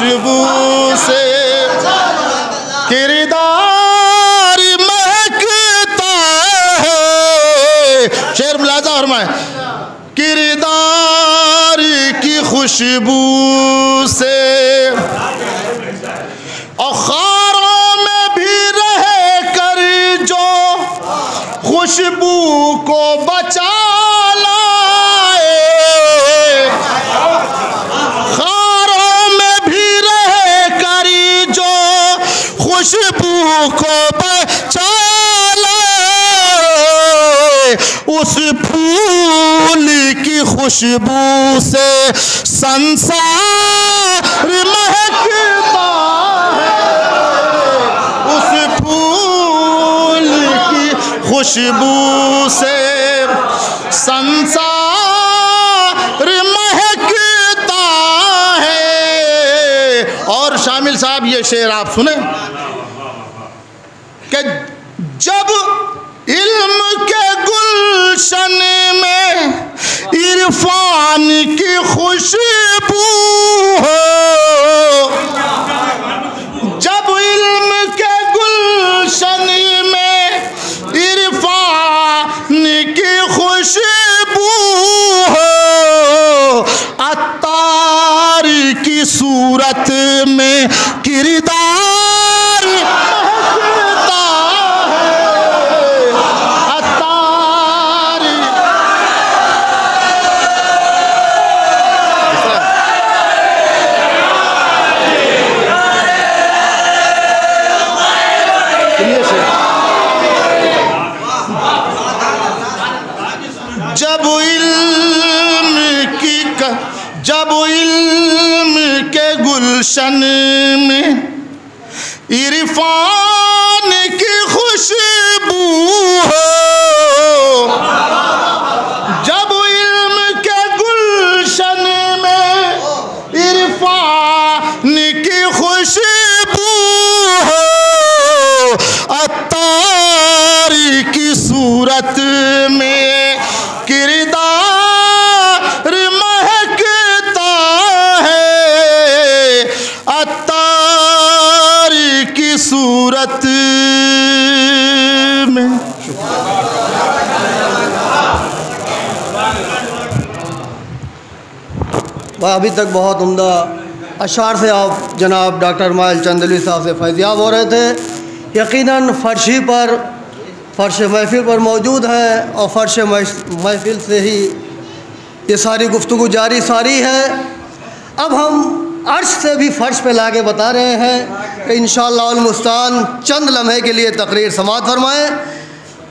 खुशबू से किरदार महकता है। शेर मुलाजा फरमाए, किरदार की खुशबू से अखारों में भी रह कर जो खुशबू को बचा को बचाले, उस फूल की खुशबू से संसार महकता है। उस फूल की खुशबू से संसार महकता है। और शामिल साहब ये शेर आप सुने कि जब इल्म के गुलशन में इरफान की खुशबू हो, जब इल्म के गुलशन में इरफान की खुशबू हो, अत्तार की सूरत में किरदार गुलशन में इरफान की खुशबू हो, जब इल्म के गुलशन में इरफान की खुशबू हो, अत्तार की सूरत में किरदार सूरत में। अभी तक बहुत उम्दा अशार से आप जनाब डॉक्टर मायल चंदली साहब से फैज़याब हो रहे थे। यकीनन फर्श महफिल पर मौजूद हैं और फर्श महफिल से ही ये सारी गुफ्तगू जारी है। अब हम अर्श से भी फर्श पे लाके बता रहे हैं कि इंशाअल्लाह उल मुस्तान चंद लम्हे के लिए तकरीर समाअत फरमाएँ।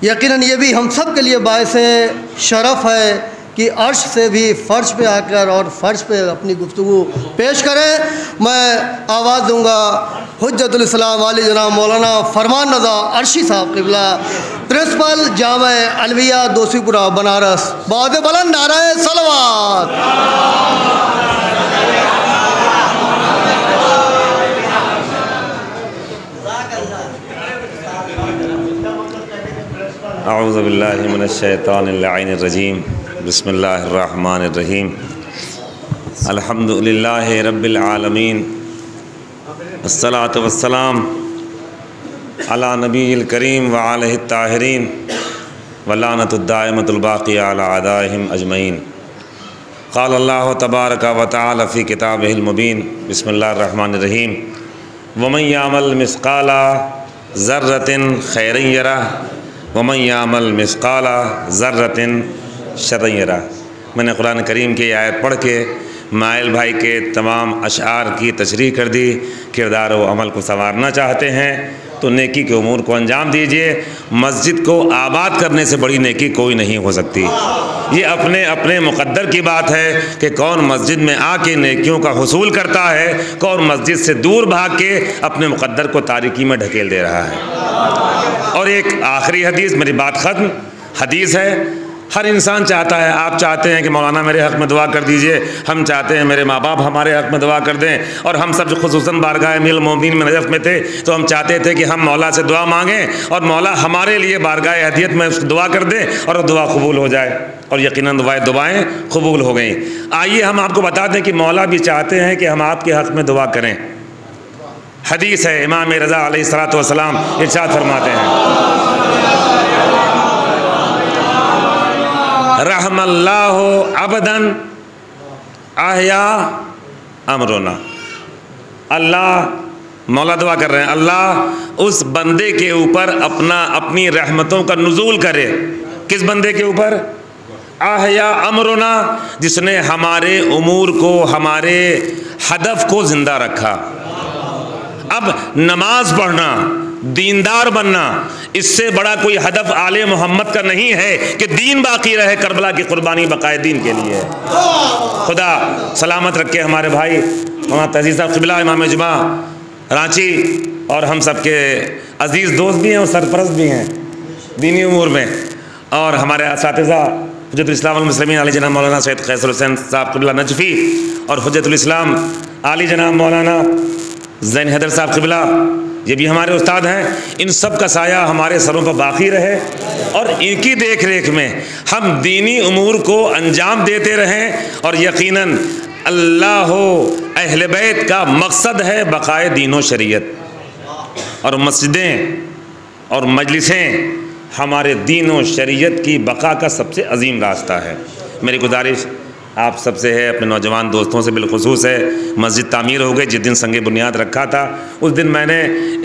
यकीनन ये भी हम सब के लिए बायस शरफ़ है कि अर्श से भी फ़र्श पे आकर और फ़र्श पे अपनी गुफ्तगू पेश करें। मैं आवाज़ दूंगा हुज्जतुल इस्लाम वाली जनाब मौलाना फरमान रज़ा अर्शी साहब क़िबला, प्रिंसिपल जामा अलविया दोसीपुरा बनारस। बहुत बुलंद नाराए सलवात। अऊज़ु बिल्लाहि मिनश शैतानिर रजीम, बिस्मिल्लाहिर रहमानिर रहीम, अल्हम्दुलिल्लाहि रब्बिल आलमीन, अस्सलातु वस्सलाम अला नबील करीम व आलिहि ताहिरीन, वलानतुद दाइमतुल बाक़िया अला अदाइहिम अजमईन। क़ाल अल्लाहु तबारक व तआला फ़ी किताबिहिल मुबीन, बिस्मिल्लाहिर रहमानिर रहीम, व मन यअमल मिस्क़ाला ज़र्रतिन ख़ैरन यरह वमन यामल मिस्काला ज़र्रतिन शरन यरा। मैंने कुरान करीम की आयत पढ़ के मायल भाई के तमाम अशार की तशरीह कर दी। किरदार व अमल को संवारना चाहते हैं तो नेकी के उमूर को अंजाम दीजिए। मस्जिद को आबाद करने से बड़ी नेकी कोई नहीं हो सकती। ये अपने अपने मुकद्दर की बात है कि कौन मस्जिद में आके नेकियों का हुसूल करता है, कौन मस्जिद से दूर भाग के अपने मुकद्दर को तारीकी में ढकेल दे रहा है। और एक आखिरी हदीस, मेरी बात ख़त्म। हदीस है हर इंसान चाहता है, आप चाहते हैं कि मौलाना मेरे हक़ में दुआ कर दीजिए, हम चाहते हैं मेरे माँ बाप हमारे हक़ में दुआ कर दें, और हम सब जो खुसूसन बारगाह मिल मोमिन में नजफ़ में थे तो हम चाहते थे कि हम मौला से दुआ मांगें और मौला हमारे लिए बारगाह अहदियत में दुआ कर दें और दुआ कबूल हो जाए। और यकीनन दुआएँ कबूल हो गई। आइए हम आपको बता दें कि मौला भी चाहते हैं कि हम आपके हक़ में दुआ करें। हदीस है, इमाम रज़ा अलैहिस्सलातु वस्सलाम इरशाद फरमाते हैं, रहमल्लाहु अबदन आहया अमरुना। अल्लाह, मौला दुआ कर रहे हैं, अल्लाह उस बंदे के ऊपर अपनी रहमतों का नुज़ूल करे। किस बंदे के ऊपर? आहया अमरुना, जिसने हमारे उमूर को, हमारे हदफ को ज़िंदा रखा। अब नमाज पढ़ना, दीनदार बनना, इससे बड़ा कोई हदफ आले मोहम्मद का नहीं है कि दीन बाकी रहे। करबला की कुर्बानी बकाए दीन के लिए। खुदा सलामत रखे हमारे भाई मौलाना तहजीब साहब क़िबला, इमाम जुमा रांची, और हम सब के अजीज़ दोस्त भी हैं और सरपरस्त भी हैं दीनी उमूर में, और हमारे असातिज़ा हुज्जतुल इस्लाम वल मुस्लिमीन आली जनाब मौलाना सैयद क़ैसर हुसैन साहब क़िबला नजफ़ी और हुज्जतुल इस्लाम आली जनाब मौलाना ज़ैन हैदर साहब क़िबला, ये भी हमारे उस्ताद हैं। इन सब का साया हमारे सरों पर बाकी रहे और इनकी देख रेख में हम दीनी उमूर को अंजाम देते रहें। और यकीनन अल्लाह अहले बैत का मकसद है बकाए दीन व शरीयत, और मस्जिदें और मजलिसें हमारे दीन व शरीयत की बका का सबसे अजीम रास्ता है। मेरी गुजारिश आप सबसे है, अपने नौजवान दोस्तों से बिलखसूस है। मस्जिद तामीर हो गई, जिस दिन संगे बुनियाद रखा था उस दिन मैंने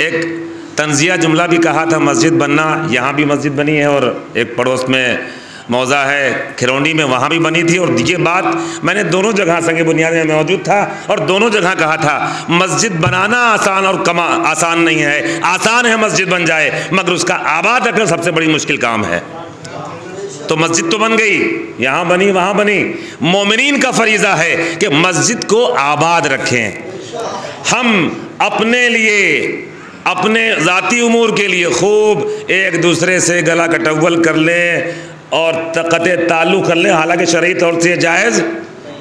एक तंजिया जुमला भी कहा था, मस्जिद बनना। यहाँ भी मस्जिद बनी है और एक पड़ोस में मौज़ा है खिरौंडी में, वहाँ भी बनी थी। और ये बात मैंने दोनों जगह संगे बुनियाद में मौजूद था और दोनों जगह कहा था, मस्जिद बनाना आसान और कमा आसान नहीं है। आसान है मस्जिद बन जाए, मगर उसका आबाद रखना सबसे बड़ी मुश्किल काम है। तो मस्जिद तो बन गई, यहाँ बनी वहाँ बनी। मोमिनीन का फरीज़ा है कि मस्जिद को आबाद रखें। हम अपने लिए, अपने ज़ाती उमूर के लिए खूब एक दूसरे से गला कटवल कर लें और तकते ताल्लुक़ कर लें, हालांकि शरई तौर से जायज़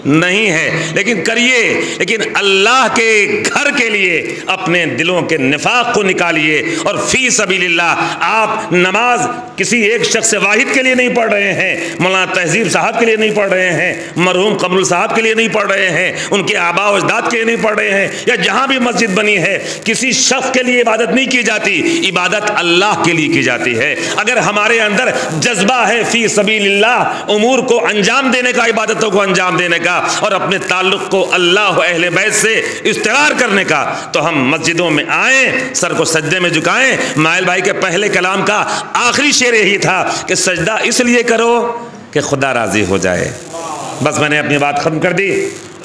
नहीं है, लेकिन करिए। लेकिन अल्लाह के घर के लिए अपने दिलों के निफाक को निकालिए। और फी सबीलिल्लाह, आप नमाज किसी एक शख्स वाहिद के लिए नहीं पढ़ रहे हैं, मौलाना तहजीब साहब के लिए नहीं पढ़ रहे हैं, मरहूम कमरुल साहब के लिए नहीं पढ़ रहे हैं, उनके आबा व अजदाद के लिए नहीं पढ़ रहे हैं, या जहाँ भी मस्जिद बनी है किसी शख्स के लिए इबादत नहीं की जाती। इबादत अल्लाह के लिए की जाती है। अगर हमारे अंदर जज्बा है फी सबीलिल्लाह, उमूर को अंजाम देने का, इबादतों को अंजाम देने का, और अपने ताल्लुक को अल्लाह अहले बैत से इस्तिग़ार करने का, तो हम मस्जिदों में आएं, सर को सजदे में झुकाएं। मायल भाई के पहले कलाम का आखिरी शेर यही था कि सजदा इसलिए करो कि खुदा राजी हो जाए। बस मैंने अपनी बात खत्म कर दी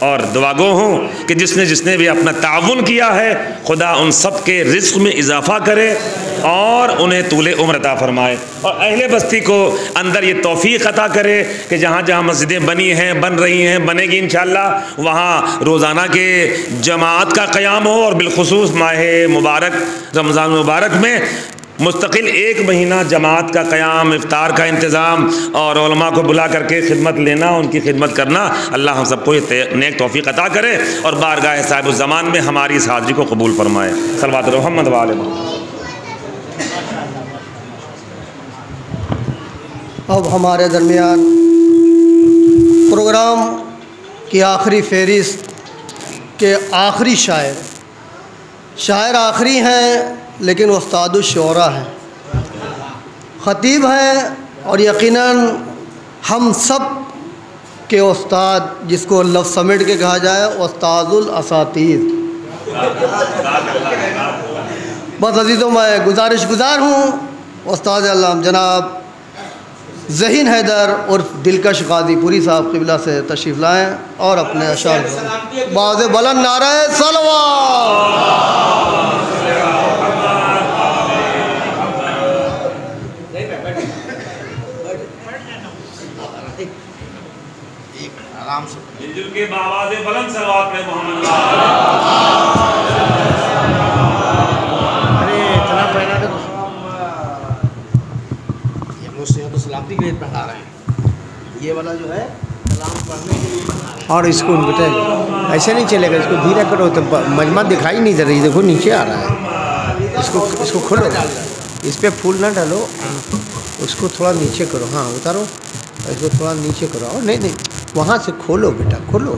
और दुआगो हूँ कि जिसने जिसने भी अपना ताउन किया है, खुदा उन सब के रिज्क में इजाफा करे और उन्हें तूले उम्र अता फरमाए, और अहले बस्ती को अंदर ये तौफीक अता करे कि जहाँ जहाँ मस्जिदें बनी हैं, बन रही हैं, बनेगी इंशाअल्लाह, वहाँ रोज़ाना के जमात का क़याम हो। और बिलखसूस माह मुबारक रमज़ान मुबारक में मुस्तकिल एक महीना जमात का क़याम, इफ्तार का इंतज़ाम, और उलमा को बुला करके खिदमत लेना, उनकी खिदमत करना। अल्लाह हम सबको नेक तौफीक अता करे और बारगाह साहिब ज़मान में हमारी इस हाज़िरी को कबूल फरमाए। सल्लल्लाहु अलैहि मोहम्मद वाले। अब हमारे दरमियान प्रोग्राम की आखिरी फहरिस्त के आखिरी शायर आखिरी हैं लेकिन उस्ताद शौरा हैं, ख़तीब हैं, और यकीनन हम सब के उस्ताद, जिसको लफ्ज़ समेट के कहा जाए उस्तादुल असातीद। बस अजीज़ों, मैं गुजारिश गुजार हूँ उस्ताद अल्लाम जनाब ज़हीन हैदर उर्फ दिलकश गाज़ीपुरी साहब क़िबला से तशरीफ़ लाएँ और अपने अशआर बाज़ बुलंद नारा सलावत। के बावाज़े बुलंद सलावत में मोहम्मद अरे चला पहना देखो, हम लोग सेहत और सलामती के लिए पढ़ा रहे हैं। ये वाला जो है कलाम पढ़ने के लिए और इसको बेटा ऐसे नहीं चलेगा, इसको धीरे करो तो मजमा दिखाई नहीं दे रही, देखो नीचे आ रहा है। इसको खोलो, इस पर फूल ना डालो, उसको थोड़ा नीचे करो, हाँ उतारो, इसको थोड़ा नीचे करो और नहीं वहाँ से खोलो बेटा, खोलो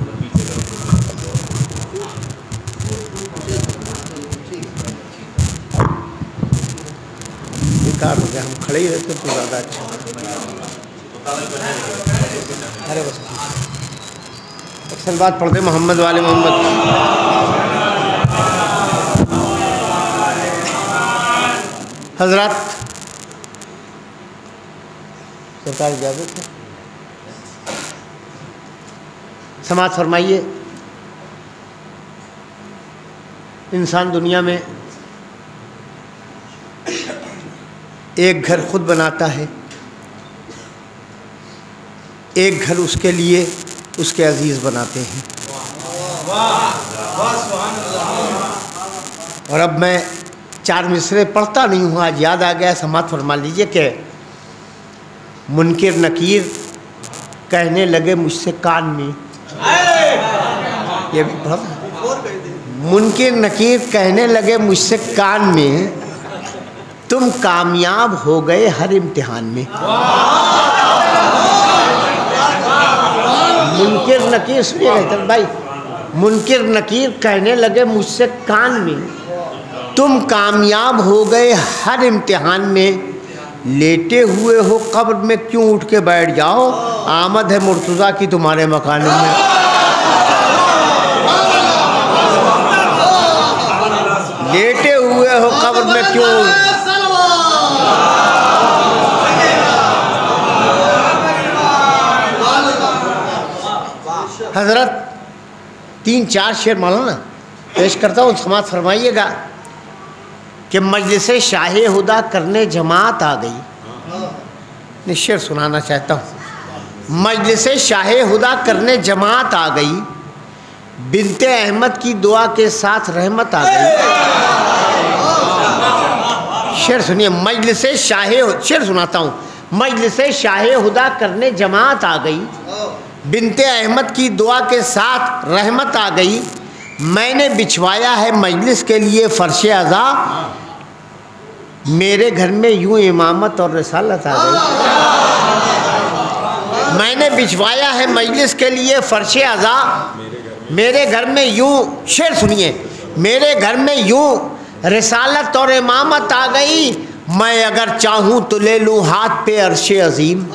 हो गया। हम खड़े ही रहते तो ज़्यादा अच्छा। अरे बस अक्सर बात पढ़ते मोहम्मद वाले मोहम्मद। हजरत सरकार इजाज़त है, समाज फरमाइए। इंसान दुनिया में एक घर खुद बनाता है, एक घर उसके लिए उसके अजीज़ बनाते हैं। और अब मैं चार मिसरे पढ़ता नहीं हूँ, आज याद आ गया, समात फरमा लीजिए कि मुनकिर नकीर कहने लगे मुझसे कान में, ये भी पढ़, मुनकिर नकीर कहने लगे मुझसे कान में, तुम कामयाब हो गए हर इम्तिहान में। मुनकिर नकीर सुनिए रहते भाई, मुनकिर नकीर कहने लगे मुझसे कान में, तुम कामयाब हो गए हर इम्तिहान में, लेटे हुए हो कब्र में क्यों उठ के बैठ जाओ, आमद है मुर्तज़ा की तुम्हारे मकान में। लेटे हुए हो कब्र में क्यों, हजरत तीन चार शेर मौलाना पेश करता हूँ, समाज फरमाइएगा कि मजलिस शाहे हुदा करने जमात आ गई। मैं शेर सुनाना चाहता हूँ, मजलिस शाहे हुदा करने जमात आ गई, बिनते अहमद की दुआ के साथ रहमत आ गई। शेर सुनिए, मजलिस शाहे, शेर सुनाता हूँ, मजलिस शाहे हुदा करने जमात आ गई, बिनते अहमद की दुआ के साथ रहमत आ गई, मैंने बिछवाया है मजलिस के लिए फर्श अज़ा, मेरे घर में यूं इमामत और रसालत आ गई। मैंने बिछवाया है मजलिस के लिए फर्श अज़ा, मेरे घर में यूं, शेर सुनिए, मेरे घर में यूं रसालत और इमामत आ गई, मैं अगर चाहूँ तो ले लूँ हाथ पे अर्श अज़ीम,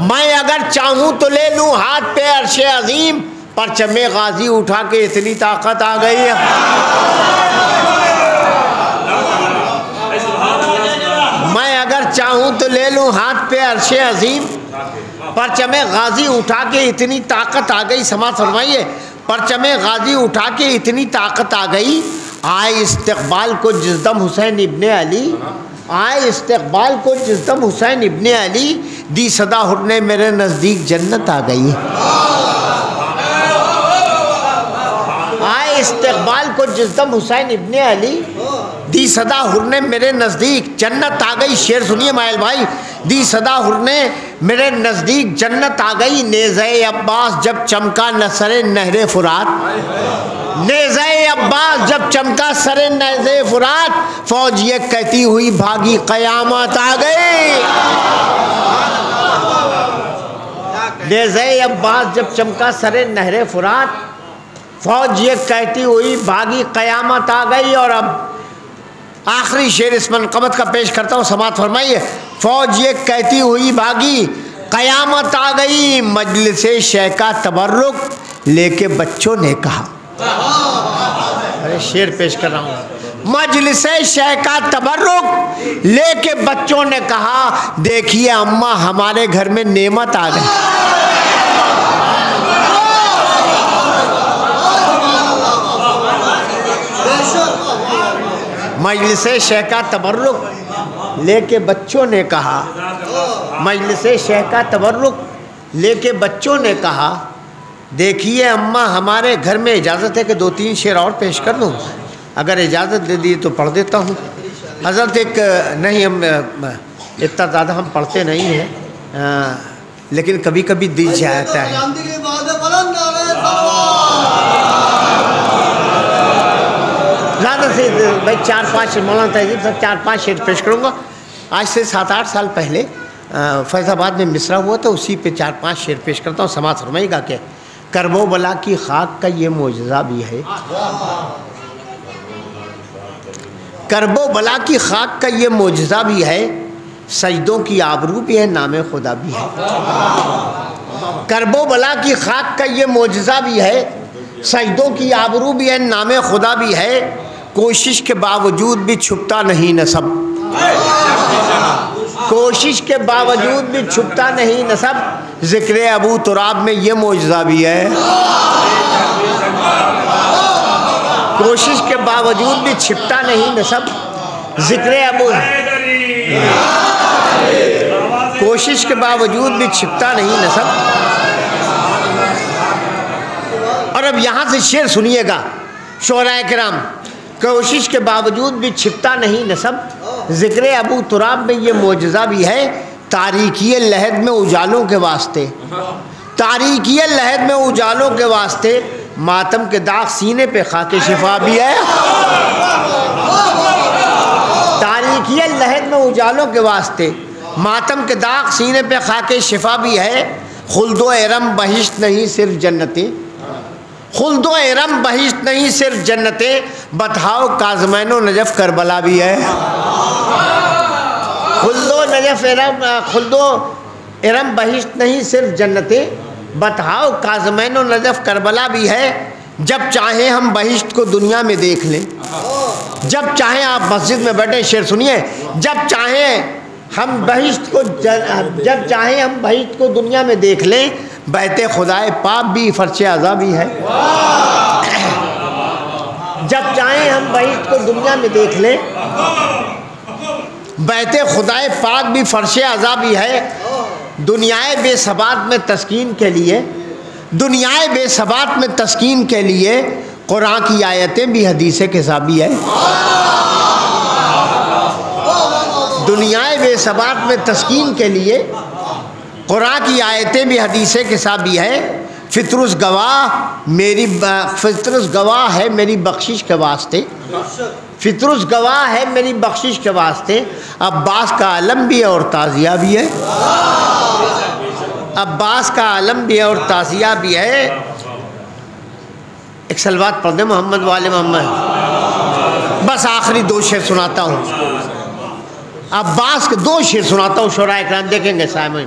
मैं अगर चाहूँ तो ले लूँ हाथ पे अर्शे अजीम, पर चमे गाजी उठा के इतनी ताकत आ गई है। मैं अगर चाहूँ तो ले लूँ हाथ पे अर्शे अजीम, पर चमे गाजी उठा के इतनी ताकत आ गई। समाज फरमाइए, पर चमे गाजी उठा के इतनी ताकत आ गई, आए इस्तकबाल को जिस्दम हुसैन इब्ने अली, आए इस्तकबाल को जिस्दम हुसैन इब्ने अली, दी सदा हुरने मेरे नज़दीक जन्नत आ गई। आए इस्तकबाल को जिस्दम हुसैन इब्ने अली, दी सदा हुरने मेरे नज़दीक जन्नत आ गई। शेर सुनिए मायल भाई, दी सदा हुरने मेरे नज़दीक जन्नत आ गई, नेज़े अब्बास जब चमका न सरे नहरे फुरात, नेज़े अब्बास जब चमका सरे नेज़े फुरात, फौज ये कहती हुई भागी क़यामत आ गई। नेज़े अब्बास जब चमका सरे नहरे फुरात, फौज ये कहती हुई भागी क़यामत आ गई। और अब आखिरी शेर इस मनक़बत का पेश करता हूँ, समाअत फरमाइए। फौज ये कहती हुई भागी क़यामत आ गई, मजलिसे शेख का तबर्रुक लेके बच्चों ने कहा। अरे शेर पेश कर रहा हूँ, मजलिसे शेख का तबर्रुक लेके बच्चों ने कहा, देखिए अम्मा हमारे घर में नेमत आ गई। मजलिसे शेख का तबर्रुक लेके बच्चों ने कहा, मजलिसे शेख का तबर्रुक लेके बच्चों ने कहा, देखिए अम्मा हमारे घर में। इजाज़त है कि दो तीन शेर और पेश कर दूँ, अगर इजाज़त दे दी तो पढ़ देता हूँ। हज़रत एक नहीं, हम इतना ज़्यादा हम पढ़ते नहीं हैं, लेकिन कभी कभी दिल जाता है। ज़्यादा से भाई 4-5 मौलाना तहजीब सब 4-5 शेर पेश करूँगा। आज से 7-8 साल पहले फैज़ाबाद में मिसरा हुआ था, उसी पे 4-5 शेर पेश करता हूँ। समाज फरमाइएगा क्या। करबला की खाक का ये मोजज़ा भी है, करबला की खाक का ये मोजज़ा भी है, सजदों की आबरू भी है, नाम खुदा भी है। करबला की खाक का ये मोजज़ा भी है, सजदों की आबरू भी है, नाम खुदा भी है, कोशिश के बावजूद भी छुपता नहीं नसब, कोशिश के बावजूद भी छुपता नहीं नसब, जिक्र अबू तुराब में ये मोजज़ा भी है, कोशिश के बावजूद भी छिपता नहीं नसब, जिक्र अबू, कोशिश के बावजूद भी छिपता नहीं नसब। और अब यहाँ से शेर सुनिएगा शोराए किराम। कोशिश के बावजूद भी छिपता नहीं नसब, जिक्र अबू तुराब में ये मोजज़ा भी है, तारीखी लहद में उजालों के वास्ते, तारीखी लहद में उजालों के वास्ते, मातम के दाग सीने पे खाके शिफा भी है, तारीखी लहद में उजालों के वास्ते, मातम के दाग सीने पे खाके शिफा भी है, खुल्दो एरम बहिश्त नहीं सिर्फ जन्नतें, खुल्दो एरम बहिश्त नहीं सिर्फ जन्नतें, बताओ काजमैनो नजफ़ करबला भी है, खुल्दो नजफ़ एरम, खुल्दो एरम बहिश्त नहीं सिर्फ जन्नतें, बताओ काजमैनो नजफ़ करबला भी है। जब चाहे हम बहिश्त को दुनिया में देख लें, जब चाहे आप मस्जिद में बैठे शेर सुनिए, जब चाहे हम बहिश्त को, जब चाहे हम बहिश्त को दुनिया में देख लें, बहते खुदाए पाप भी फर्श आज़ा भी है, जब चाहें हम बहिश्त को दुनिया में देख लें, बहते खुदाए पाक भी फर्श आज़ा भी है, दुनियाए बेसबात में तस्कीन के लिए, दुनियाए बेसबात में तस्कीन के लिए, कुरान की आयतें भी हदीसे के साबी है, दुनियाए बेसबात में तस्कीन के लिए, कुरान की आयतें भी हदीसे के साथ भी है, फितरुस गवाह मेरी, फितरुस गवाह है मेरी बख्शिश के वास्ते, फितरुस गवाह है मेरी बख्शिश के वास्ते, अब्बास का आलम भी है और ताज़िया भी है, अब्बास का आलम भी है और ताज़िया भी है। एक सलवात पढ़ दे मोहम्मद वाले मोहम्मद। बस आखिरी 2 शेर सुनाता हूँ, अब्बास के 2 शेर सुनाता हूँ, शोराए किराम देखेंगे सामने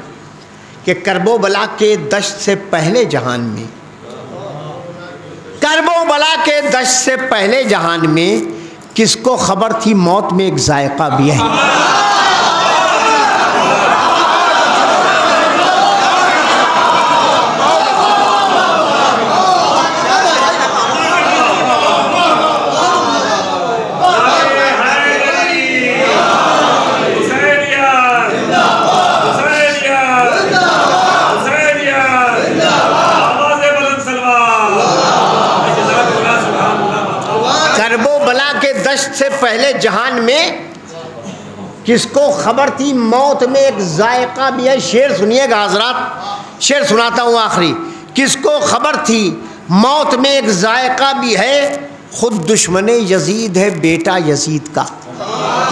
कि करबला के दश्त से पहले जहान में, करबला के दश्त से पहले जहान में, किसको खबर थी मौत में एक जायका भी है, से पहले जहान में किसको खबर थी मौत में एक जायका भी है। शेर सुनिएगा हजरात, शेर सुनाता हूँ आखिरी, किसको खबर थी मौत में एक जायका भी है, खुद दुश्मन यजीद है बेटा यजीद का,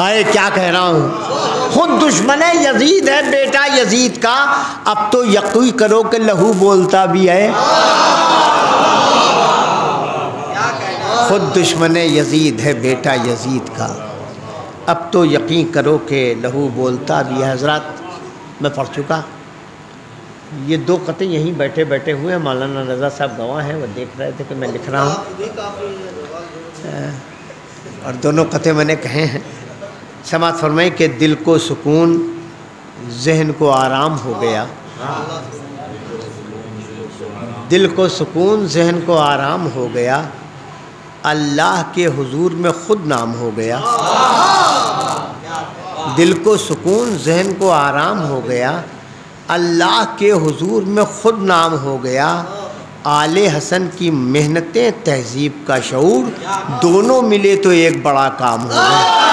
अरे क्या कह रहा हूँ, खुद दुश्मन यजीद है बेटा यजीद का, अब तो यकीन करो कि लहू बोलता भी है, खुद दुश्मन यजीद है बेटा यजीद का, अब तो यकीन करो कि लहू बोलता भी है। हजरात मैं पढ़ चुका, ये 2 कते यहीं बैठे बैठे हुए हैं, मौलाना रजा साहब गवाह हैं, वो देख रहे थे कि मैं लिख रहा हूँ, और दोनों कते मैंने कहे हैं। समाज फरमाई कि दिल को सुकून, जहन को आराम हो गया, दिल को सुकून, जहन को आराम हो गया, अल्लाह के हुजूर में ख़ुद नाम हो गया, दिल को सुकून, जहन को आराम हो गया, अल्लाह के हुजूर में ख़ुद नाम हो गया, आले हसन की मेहनतें, तहजीब का शऊर, दोनों मिले तो एक बड़ा काम हो गया।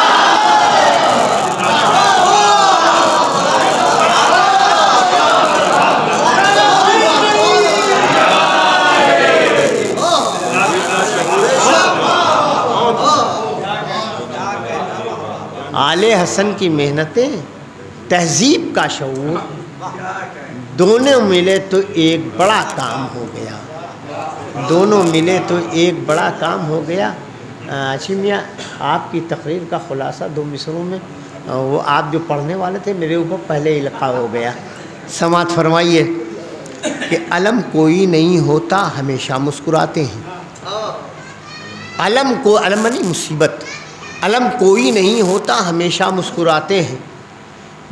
आले हसन की मेहनतें, तहजीब का शऊर दोनों मिले तो एक बड़ा काम हो गया, दोनों मिले तो एक बड़ा काम हो गया। अच्छी मियाँ, आपकी तकरीर का ख़ुलासा दो मिसरों में, वो आप जो पढ़ने वाले थे मेरे ऊपर पहले इल्का हो गया। समात फरमाइए कि अलम कोई नहीं होता, हमेशा मुस्कुराते हैं। अलम को, अलम मानी मुसीबत, अलम कोई नहीं होता, हमेशा मुस्कुराते हैं।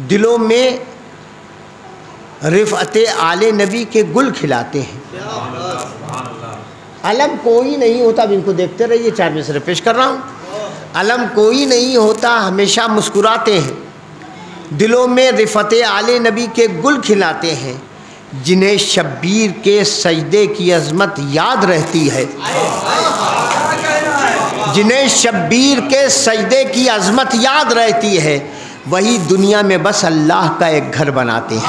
दिलों में रिफ़अते आले नबी के गुल खिलाते हैं। अलम कोई नहीं होता, अब इनको देखते रहिए, चार मिसरे पेश कर रहा हूँ। अलम कोई नहीं होता, हमेशा मुस्कुराते हैं। दिलों में रिफ़अते आले नबी के गुल खिलाते हैं। जिन्हें शब्बीर के सजदे की अज़मत याद रहती है, जिन्हें शब्बीर के सजदे की अज़मत याद रहती है, वही दुनिया में बस अल्लाह का एक घर बनाते हैं।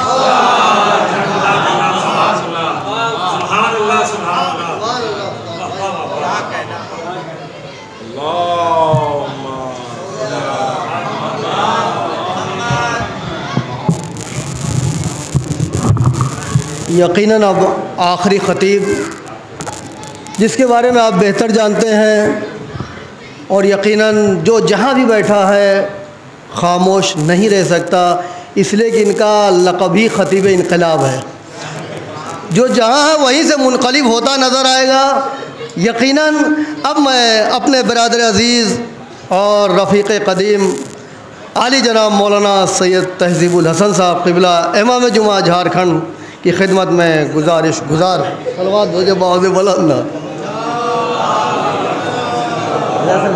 यकीनन अब आखिरी खतीब, जिसके बारे में आप बेहतर जानते हैं, और यकीनन जो जहाँ भी बैठा है खामोश नहीं रह सकता, इसलिए कि इनका लक़ब ही ख़तीब इनकलाब है। जो जहाँ है वहीं से मुनक़लिब होता नज़र आएगा यकीनन। अब मैं अपने बरादर अज़ीज़ और रफ़ीक़ क़दीम आली जनाब मौलाना सैयद तहज़ीबुल हसन साहब क़िबला इमाम जुमा झारखंड की खिदमत में गुजारिश गुजार सलवात हो जाए बाउज़ बुलंद सरकार।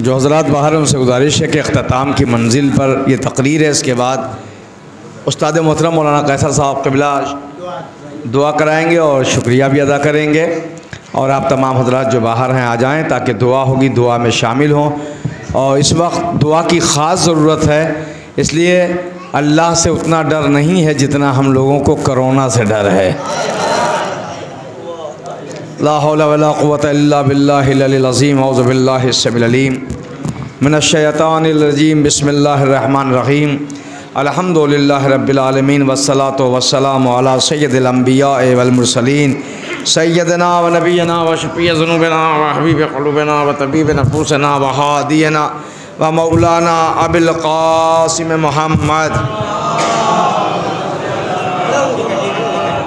जो हज़रात बाहर हैं उनसे गुजारिश है कि अख्ताम की मंजिल पर यह तकरीर है, इसके बाद उस्ताद मोहतरम मौलाना कैसर साहब क़िबला दुआ कराएँगे और शुक्रिया भी अदा करेंगे, और आप तमाम हज़रात जो बाहर हैं आ जाएँ ताकि दुआ होगी, दुआ में शामिल हों। और इस वक्त दुआ की ख़ास ज़रूरत है, इसलिए अल्लाह से उतना डर नहीं है जितना हम लोगों को करोना से डर है। ला हौला वला कुव्वता इल्ला बिल्लाहिल अलिय्यिल अज़ीम। औज़ु बिल्लाहि समिल अलीम मिनश शैतानिर रजीम। बिस्मिल्लाहिर रहमानिर रहीम। अल्हम्दुलिल्लाहि रब्बिल आलमीन वस्सलातु वस्सलामु अला सय्यदिल अंबिया वल मुरसलीन सय्यदना व नबियना व शफ़ीअ ज़ुनूबिना व हबीब क़ुलूबिना व तबीब नफूसना व हादियना व मौलाना अबुल क़ासिम मुहम्मद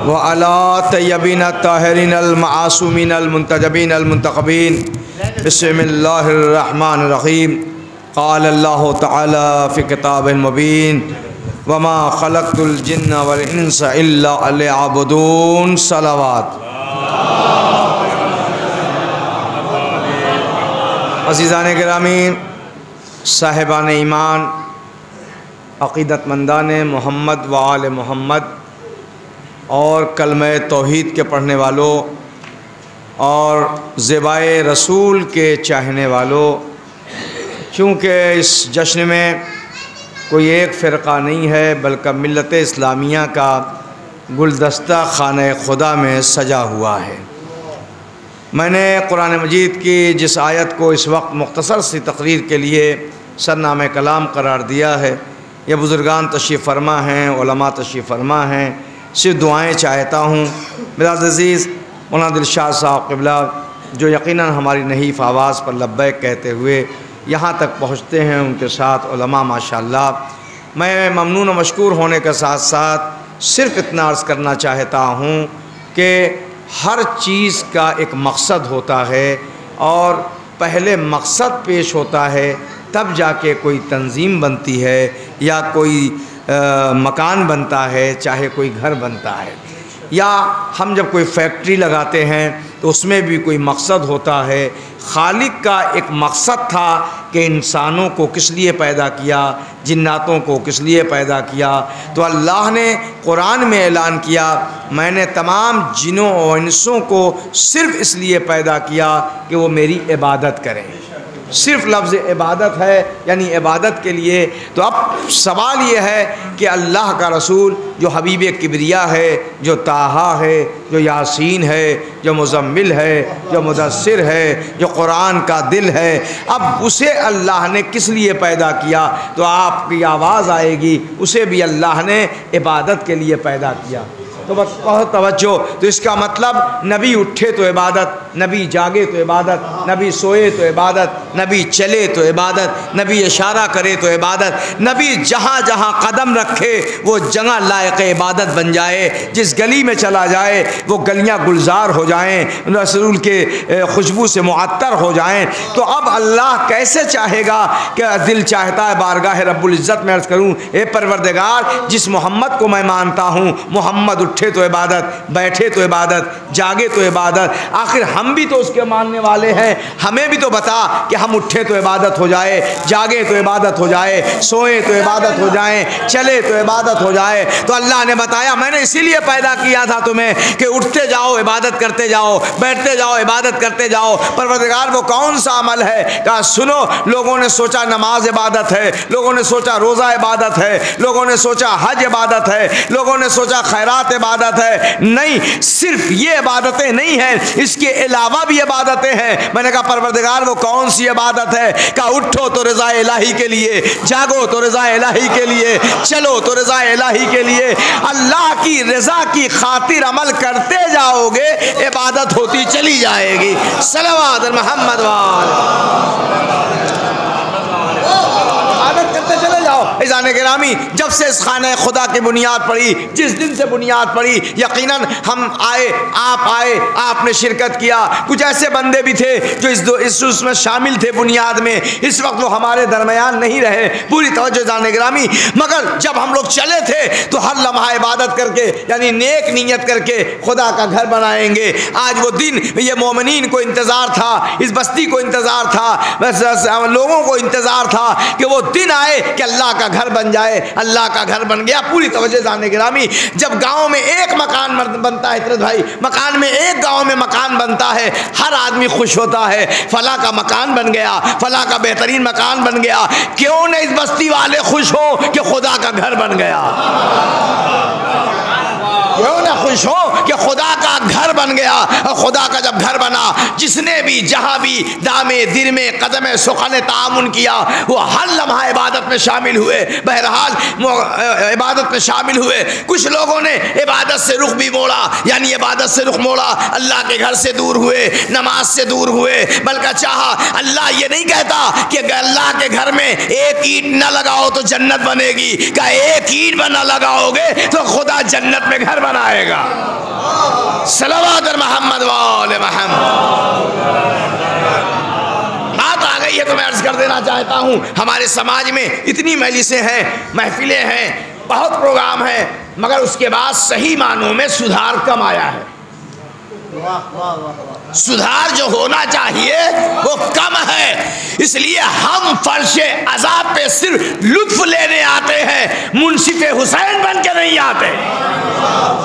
व अला तय्यबीन ताहरीन अलमासूमीन अलमुंतजबीन अलमुंतखबीन। बिस्मिल्लाहिर रहमानिर रहीम। क़ाल अल्लाह तआला फ़ी किताबिल मुबीन वमा ख़लक़तुल जिन्न वल इंसा इल्ला लियअबुदून। सलावत। अज़ीज़ान गिरामी, साहिबान ईमान, अक़ीदतमंदान मोहम्मद व आल मोहम्मद, और कलमे तौहीद के पढ़ने वालों और ज़िबाए रसूल के चाहने वालों, चूँकि इस जश्न में कोई एक फ़िरका नहीं है बल्कि मिल्लत इस्लामिया का गुलदस्ता खाने खुदा में सजा हुआ है। मैंने कुरान मजीद की जिस आयत को इस वक्त मुख्तसर सी तकरीर के लिए सरनामे कलाम करार दिया है, ये बुज़ुर्गान तशरीफ़ फरमा हैं, उलमा तशरीफ़ फरमा हैं, सिर्फ दुआएं चाहता हूँ। बिलाल अज़ीज़ मौलाना दिलशाद साहब क़िबला जो यकीनन हमारी नहीफ़ आवाज़ पर लब्बैक कहते हुए यहाँ तक पहुँचते हैं, उनके साथ उलमा माशाअल्लाह। मैं ममनून मशकूर होने के साथ साथ सिर्फ इतना अर्ज़ करना चाहता हूँ कि हर चीज़ का एक मकसद होता है, और पहले मकसद पेश होता है तब जाके कोई तंजीम बनती है या कोई मकान बनता है, चाहे कोई घर बनता है, या हम जब कोई फैक्ट्री लगाते हैं तो उसमें भी कोई मकसद होता है। खालिक का एक मकसद था कि इंसानों को किस लिए पैदा किया, जिन्नातों को किस लिए पैदा किया। तो अल्लाह ने कुरान में ऐलान किया, मैंने तमाम जिनों और इंसों को सिर्फ़ इसलिए पैदा किया कि वो मेरी इबादत करें। सिर्फ लफ्ज़ इबादत है, यानी इबादत के लिए। तो अब सवाल ये है कि अल्लाह का रसूल जो हबीब किबरिया है, जो ताहा है, जो यासीन है, जो मुजम्मिल है, जो मुदस्सिर है, जो कुरान का दिल है, अब उसे अल्लाह ने किस लिए पैदा किया? तो आपकी आवाज़ आएगी, उसे भी अल्लाह ने इबादत के लिए पैदा किया। तो बस बहुत तवज्जो। तो इसका मतलब नबी उठे तो इबादत, नबी जागे तो इबादत, नबी सोए तो इबादत, नबी चले तो इबादत, नबी इशारा करे तो इबादत, नबी जहाँ जहाँ कदम रखे वो जगह लायक इबादत बन जाए, जिस गली में चला जाए वो गलियाँ गुलजार हो जाएँ, रसूल के खुशबू से मुअत्तर हो जाएँ। तो अब अल्लाह कैसे चाहेगा कि दिल चाहता है बारगाह रब्बुल इज़्ज़त में अर्ज़ करूँ, ए परवरदिगार, जिस मोहम्मद को मैं मानता हूँ, मोहम्मद उठे तो इबादत, बैठे तो इबादत, जागे तो इबादत, आखिर हम भी तो उसके मानने वाले हैं, हमें भी तो बता कि हम उठे तो इबादत हो जाए, जागे तो इबादत हो जाए, सोए तो इबादत हो जाए, चले तो इबादत हो जाए। तो अल्लाह ने बताया मैंने इसीलिए पैदा किया था तुम्हें कि उठते जाओ इबादत करते जाओ, बैठते जाओ इबादत करते जाओ। परवरदिगार वो कौन सा अमल है? कहा सुनो, लोगों ने सोचा नमाज इबादत है, लोगों ने सोचा रोज़ा इबादत है, लोगों ने सोचा हज इबादत है, लोगों ने सोचा खैरात इबादत है। नहीं, सिर्फ ये इबादतें नहीं हैं, इसके अलावा भी इबादतें हैं। मैंने कहा परवरदिगार वो कौन सी इबादत है? कहा उठो तो रज़ा इलाही के लिए, जागो तो रज़ा इलाही के लिए, चलो तो रज़ा इलाही के लिए। अल्लाह की रज़ा की खातिर अमल करते जाओगे, इबादत होती चली जाएगी। सलावत मोहम्मद वाल इज़ाने गिरामी, जब से इस खाने खुदा की बुनियाद पड़ी, जिस दिन से बुनियाद पड़ी, यकीनन हम आए, आप आए, आपने शिरकत किया। कुछ ऐसे बंदे भी थे जो इसमें शामिल थे बुनियाद में, इस वक्त वो हमारे दरमियान नहीं रहे, पूरी तवज्जो इज़ाने गिरामी, मगर जब हम लोग चले थे तो हर लम्हा इबादत करके, यानी नेक नीयत करके खुदा का घर बनाएंगे। आज वो दिन ये मोमिनीन को इंतज़ार था, इस बस्ती को इंतज़ार था, बस लोगों को इंतज़ार था कि वो दिन आए कि अल्लाह का घर बन जाए। अल्लाह का घर बन गया। पूरी तवज्जो जाने गिरामी, जब गांव में एक मकान बनता है, इतरत भाई, मकान में एक गांव में मकान बनता है, हर आदमी खुश होता है, फला का मकान बन गया, फला का बेहतरीन मकान बन गया। क्यों न इस बस्ती वाले खुश हो कि खुदा का घर बन गया, क्यों ना खुश हो कि खुदा का घर बन गया। और खुदा का जब घर बना, जिसने भी जहाँ भी दामे दिल में कदम सुखन तामुन किया, वो हर लम्हा इबादत में शामिल हुए। बहरहाल इबादत में शामिल हुए। कुछ लोगों ने इबादत से रुख भी मोड़ा, यानी इबादत से रुख मोड़ा, अल्लाह के घर से दूर हुए, नमाज से दूर हुए, बल्कि चाहा। अल्लाह ये नहीं कहता कि अल्लाह के घर में एक ईंट न लगाओ तो जन्नत बनेगी, क्या एक ईंट न लगाओगे तो खुदा जन्नत में घर बनाएगा। सलावत मोहम्मद वाले मोहम्मद। ये तो मैं अर्ज कर देना चाहता हूँ, हमारे समाज में इतनी मजलिसें हैं, महफिलें हैं, बहुत प्रोग्राम हैं, मगर उसके बाद सही मानों में सुधार कम आया है। सुधार जो होना चाहिए वो कम है, इसलिए हम फर्शे अज़ाब पे सिर्फ लुत्फ लेने आते हैं, मुंसिफ़े हुसैन बन के नहीं आते।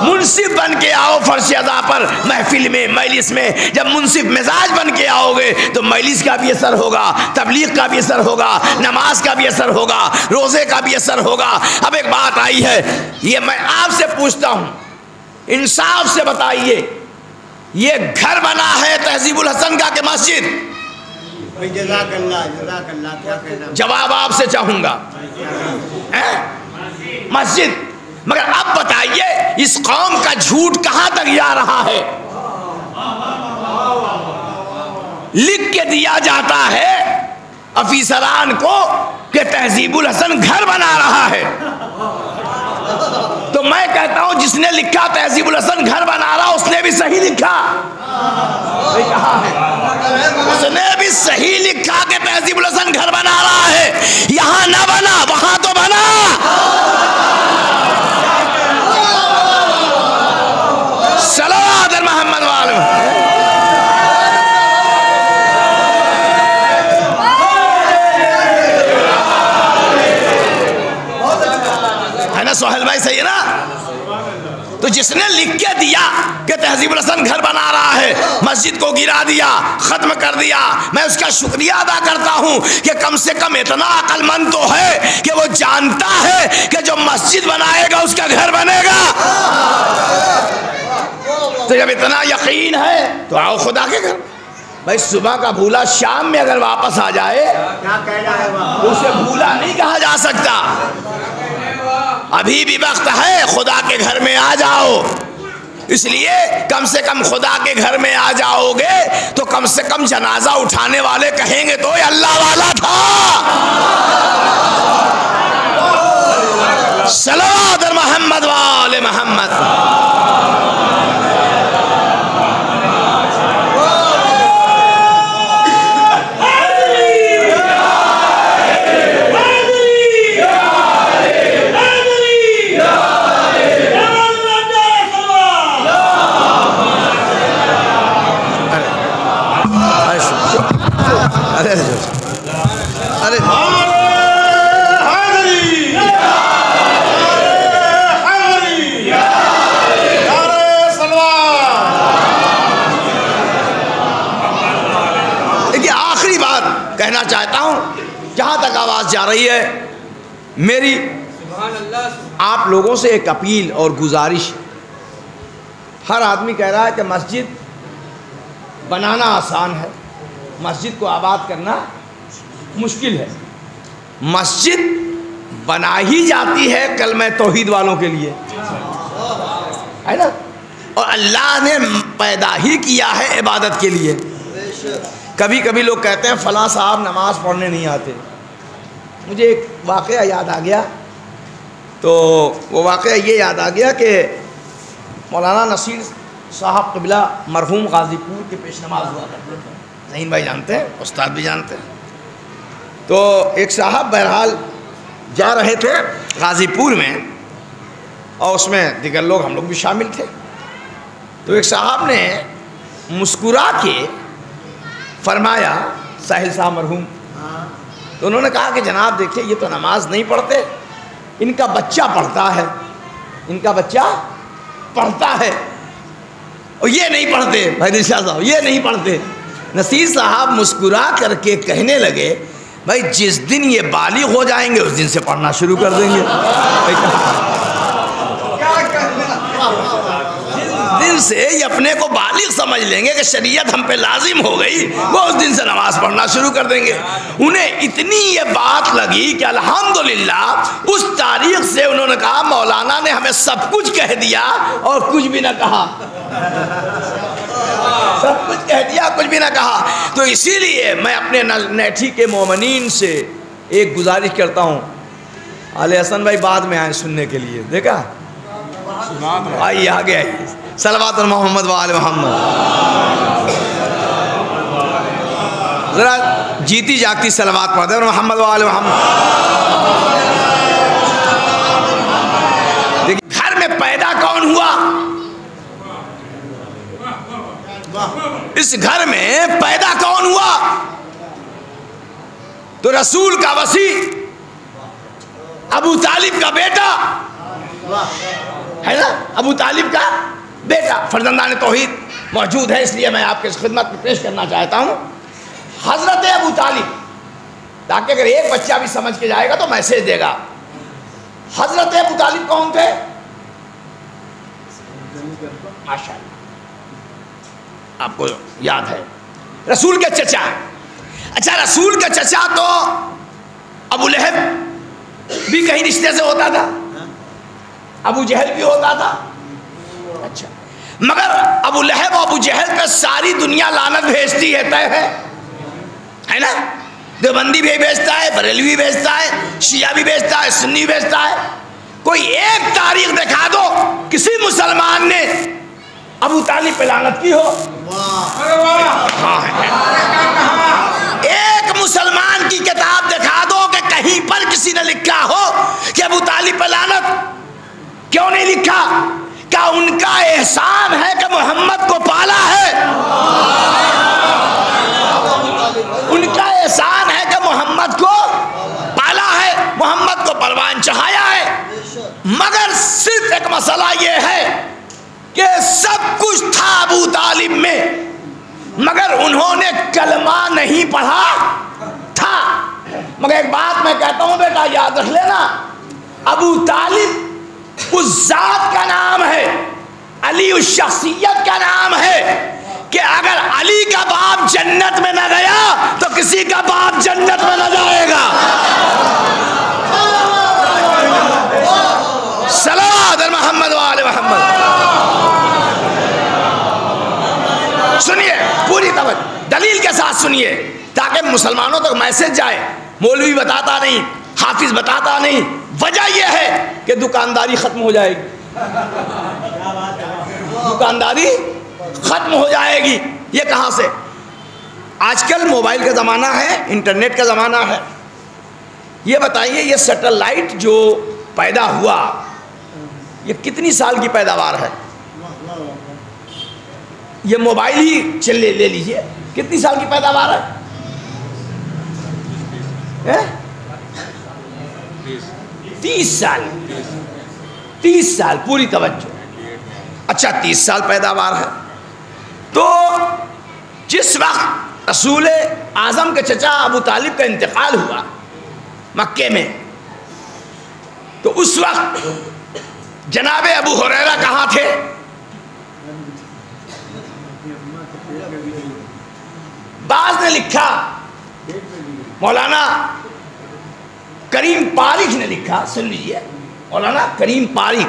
मुंसिफ बन के आओ फर्शे अज़ाब पर, महफिल में, मजलिस में। जब मुंसिफ मिजाज बन के आओगे तो मजलिस का भी असर होगा, तबलीग का भी असर होगा, नमाज का भी असर होगा, रोज़े का भी असर होगा। अब एक बात आई है, ये मैं आपसे पूछता हूँ, इंसाफ से बताइए, ये घर बना है तहजीबुल हसन का के मस्जिद? जवाब आपसे चाहूंगा, मस्जिद। मगर अब बताइए इस कौम का झूठ कहां तक जा रहा है? लिख के दिया जाता है अफीसरान को कि तहजीबुल हसन घर बना रहा है। तो मैं कहता हूं जिसने लिखा तहजीबुल हसन घर बना रहा, उसने भी सही लिखा, उसने भी सही लिखा कि तहजीबुल हसन घर बना रहा है। यहां ना बना, वहां तो बना। सलावत मोहम्मद वाले। है ना सोहेल भाई, सही है ना? तो जिसने लिख के दिया कि तहजीबुल हसन घर बना रहा है, मस्जिद को गिरा दिया, ख़त्म कर दिया, मैं उसका शुक्रिया अदा करता हूँ कि कम से कम इतना अक्लमंद तो है कि वो जानता है कि जो मस्जिद बनाएगा उसका घर बनेगा। तो जब इतना यकीन है तो आओ खुदा के घर। भाई सुबह का भूला शाम में अगर वापस आ जाए उसे भूला नहीं कहा जा सकता। अभी भी वक्त है, खुदा के घर में आ जाओ। इसलिए कम से कम खुदा के घर में आ जाओगे तो कम से कम जनाजा उठाने वाले कहेंगे तो अल्लाह वाला था। सलावत मोहम्मद वाले मोहम्मद। कहना चाहता हूं, जहां तक आवाज जा रही है मेरी, आप लोगों से एक अपील और गुजारिश। हर आदमी कह रहा है कि मस्जिद बनाना आसान है, मस्जिद को आबाद करना मुश्किल है। मस्जिद बना ही जाती है कलमा तौहीद वालों के लिए, है ना। और अल्लाह ने पैदा ही किया है इबादत के लिए। कभी कभी लोग कहते हैं फलां साहब नमाज़ पढ़ने नहीं आते। मुझे एक वाक़या याद आ गया, तो वो वाक़या ये याद आ गया कि मौलाना नसीर साहब क़िबला मरहूम गाज़ीपुर के पेश नमाज हुआ करते थे। ज़हीन भाई जानते हैं, उस्ताद भी जानते हैं। तो एक साहब बहरहाल जा रहे थे गाज़ीपुर में और उसमें दिगर लोग, हम लोग भी शामिल थे। तो एक साहब ने मुस्कुरा के फरमाया, साहिल साहब मरहूम, तो उन्होंने कहा कि जनाब देखिए ये तो नमाज नहीं पढ़ते, इनका बच्चा पढ़ता है, इनका बच्चा पढ़ता है, और ये नहीं पढ़ते। भाई निशाह साहब ये नहीं पढ़ते। नसीर साहब मुस्कुरा करके कहने लगे, भाई जिस दिन ये बालिग हो जाएंगे उस दिन से पढ़ना शुरू कर देंगे। दिन से ये अपने को बालिग समझ लेंगे कि शरीयत हम पे लाजिम हो गई, वो उस दिन से नमाज पढ़ना शुरू कर देंगे। उन्हें इतनी ये बात लगी कि अल्हम्दुलिल्लाह, उस तारीख से उन्होंने कहा मौलाना ने हमें सब कुछ कह दिया और कुछ भी ना कहा, सब कुछ कह दिया कुछ भी ना कहा। तो इसीलिए मैं अपने नैठी के मोमिनीन से एक गुजारिश करता हूँ। आले हसन भाई बाद में आए सुनने के लिए, देखा भाई आ गया। सलावत मोहम्मद वाले मोहम्मद। ज़रा जीती जागती सलावत पढ़ते और मोहम्मद वाले मोहम्मद। देखिए घर में पैदा कौन हुआ, इस घर में पैदा कौन हुआ, तो रसूल का वसी अबू तालिब का बेटा, है ना। अबू तालिब का बेटा फर्जंदान तौहीद मौजूद है, इसलिए मैं आपके इस खिदमत में पेश करना चाहता हूँ हज़रत अबू तालिब, ताकि अगर एक बच्चा भी समझ के जाएगा तो मैसेज देगा। हज़रत अबू तालिब कौन थे? माशाअल्लाह आपको याद है, रसूल के चचा। अच्छा, रसूल के चचा तो अबू लहब भी कहीं रिश्ते से होता था, अबू जहल भी होता था। अच्छा, मगर अबू लहब और अबू जहल पे सारी दुनिया लानत भेजती है, तय है ना। देवबंदी भी भेजता है, बरेलवी भेजता है, शिया भी भेजता है, सुन्नी भी भेजता है। कोई एक तारीख दिखा दो किसी मुसलमान ने अबू तालिब पे लानत की हो। हाँ, है। एक मुसलमान की किताब दिखा दो कि कहीं पर किसी ने लिखा हो कि अबू तालिब पे लानत क्यों नहीं लिखा। क्या उनका एहसान है कि मोहम्मद को पाला है, उनका एहसान है कि मोहम्मद को पाला है, मोहम्मद को परवान चढ़ाया है। मगर सिर्फ एक मसला यह है कि सब कुछ था अबू तालिब में, मगर उन्होंने कलमा नहीं पढ़ा था। मगर एक बात मैं कहता हूँ बेटा, याद रख लेना, अबू तालिब उस जात का नाम है, अली उस शख्सियत का नाम है कि अगर अली का बाप जन्नत में न गया तो किसी का बाप जन्नत में न जाएगा। सलावत अल मोहम्मद व आले मोहम्मद। सुनिए पूरी तवज्जो, दलील के साथ सुनिए ताकि मुसलमानों तक मैसेज जाए। मौलवी बताता नहीं, हाफिज बताता नहीं, वजह यह है कि दुकानदारी खत्म हो जाएगी, दुकानदारी खत्म हो जाएगी। ये कहाँ से? आजकल मोबाइल का ज़माना है, इंटरनेट का ज़माना है। ये बताइए, ये सैटेलाइट जो पैदा हुआ ये कितनी साल की पैदावार है? ये मोबाइल ही चले ले लीजिए, कितनी साल की पैदावार है? 30 साल। 30 साल, पूरी तवज्जो। अच्छा, 30 साल पैदावार है। तो जिस वक्त रसूल आज़म के चचा अबू तालिब का इंतकाल हुआ मक्के में, तो उस वक्त जनाबे अबू हुरैरा कहाँ थे? बाज ने लिखा, मौलाना करीम पारिख ने लिखा, सुन लीजिए, मौलाना करीम पारिख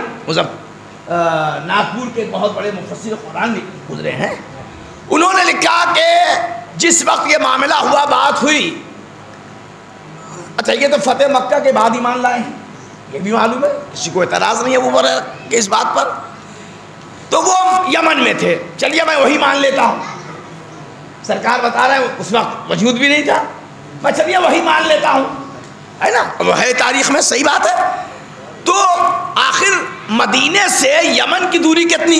नागपुर के बहुत बड़े मुफस्सिर कुरान गुजरे हैं। उन्होंने लिखा कि जिस वक्त ये मामला हुआ, बात हुई, अच्छा ये तो फतेह मक्का के बाद ईमान लाए हैं, ये भी मालूम है, किसी को एतराज़ नहीं है वो बोल रहे कि इस बात पर। तो वो यमन में थे, चलिए मैं वही मान लेता हूँ, सरकार बता रहे हैं उस वक्त वजूद भी नहीं था, मैं चलिए वही मान लेता हूँ, है ना, वो है तारीख में, सही बात है। तो आखिर मदीने से यमन की दूरी कितनी?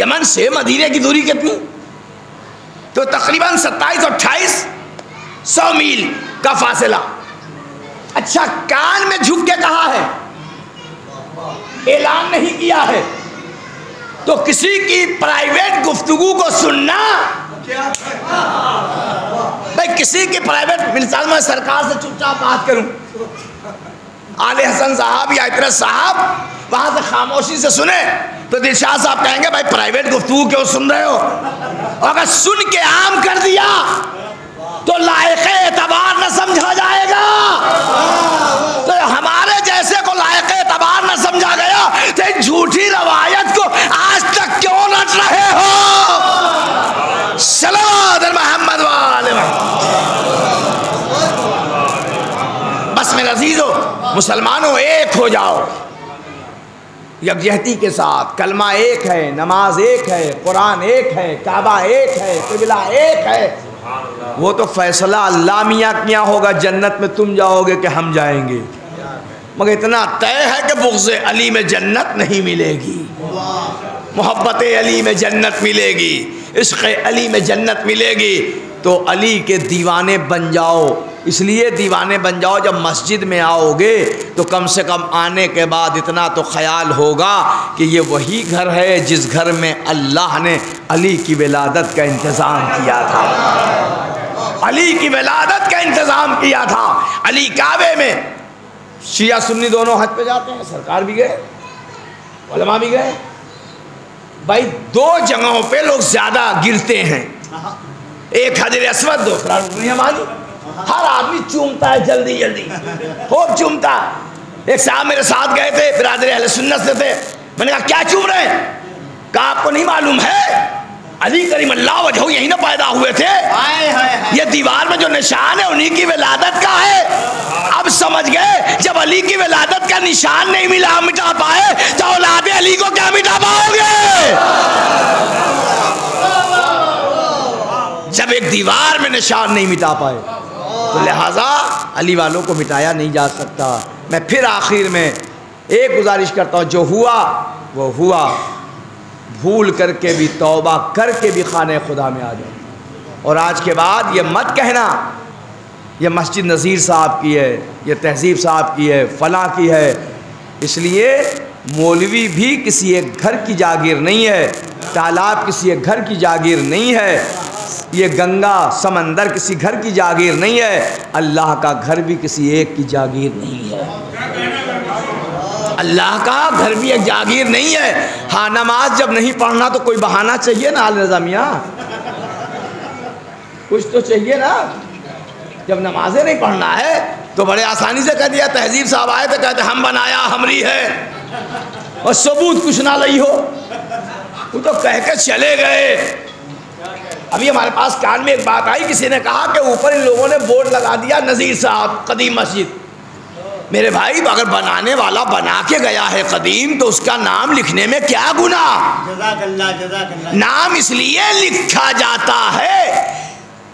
यमन से मदीने की दूरी कितनी? तो तकरीबन 2728 100 मील का फासला। अच्छा, कान में झुक के कहा है, ऐलान नहीं किया है, तो किसी की प्राइवेट गुफ्तगू को सुनना भाई, किसी की प्राइवेट, मिसाल में सरकार से चुपचाप बात करूं, आले हसन साहब या इतरत साहब वहां से खामोशी से सुने तो दिलशाह साहब कहेंगे भाई प्राइवेट गुफ्तगू क्यों सुन रहे हो, और अगर सुन के आम कर दिया तो लायक एतबार न समझा जाएगा। तो हमारे जैसे को लायक एतबार न समझा गया तो झूठी रवायत को आज तक क्यों रट रहे हो? सलावत अल मोहम्मद व आले मोहम्मद। बस मेरे अजीजों, मुसलमानों, एक हो जाओ, यकजहती के साथ। कलमा एक है, नमाज एक है, कुरान एक है, काबा एक है, क़िबला एक है। वो तो फैसला अल्लाह मियाँ क्या होगा, जन्नत में तुम जाओगे कि हम जाएंगे, मगर इतना तय है कि बुग़्ज़े अली में जन्नत नहीं मिलेगी, मोहब्बत अली में जन्नत मिलेगी, इश्क़ अली में जन्नत मिलेगी। तो अली के दीवाने बन जाओ, इसलिए दीवाने बन जाओ, जब मस्जिद में आओगे तो कम से कम आने के बाद इतना तो ख्याल होगा कि ये वही घर है जिस घर में अल्लाह ने अली की विलादत का इंतज़ाम किया था, अली की विलादत का इंतज़ाम किया था। अली काबे में, शिया सुन्नी दोनों हज पे जाते हैं, सरकार भी गए, उलमा भी गए, भाई दो जगहों पे लोग ज़्यादा गिरते हैं, एक हजर अस्वद, दूसरा रुकन यमानी। हर आदमी चूमता है जल्दी जल्दी, खूब चूमता। एक साहब मेरे साथ गए थे, बिरादर अहले सुन्नत से थे, मैंने कहा क्या चूम रहे हैं? कहा आपको नहीं मालूम है, अली करीम अल्लाह वजहू यहीं ना पैदा हुए थे, ये दीवार में जो निशान है उन्हीं की विलादत का है। अब समझ गए, जब अली की विलादत का निशान नहीं मिला, मिटा पाए, तो औलाद अली को क्या मिटा पाओगे जब एक दीवार में निशान नहीं मिटा पाए? तो लिहाजा अली वालों को मिटाया नहीं जा सकता। मैं फिर आखिर में एक गुजारिश करता हूँ, जो हुआ वो हुआ, भूल करके भी, तौबा करके भी खाने खुदा में आ जाओ। और आज के बाद ये मत कहना ये मस्जिद नज़ीर साहब की है, ये तहजीब साहब की है, फ़लाँ की है। इसलिए मौलवी भी किसी एक घर की जागीर नहीं है, तालाब किसी एक घर की जागीर नहीं है, ये गंगा समंदर किसी घर की जागीर नहीं है, अल्लाह का घर भी किसी एक की जागीर नहीं है, अल्लाह का घर भी एक जागीर नहीं है। हाँ, नमाज जब नहीं पढ़ना तो कोई बहाना चाहिए ना आलमिया, कुछ तो चाहिए ना। जब नमाजें नहीं पढ़ना है तो बड़े आसानी से कह दिया, तहजीब साहब आए तो कहते हम बनाया हमरी है और सबूत कुछ ना लई हो, वो तो कह के चले गए। अभी हमारे पास कान में एक बात आई, किसी ने कहा कि ऊपर इन लोगों ने बोर्ड लगा दिया नज़ीर साहब कदीम मस्जिद। मेरे भाई, अगर बनाने वाला बना के गया है कदीम तो उसका नाम लिखने में क्या गुनाह। नाम इसलिए लिखा जाता है,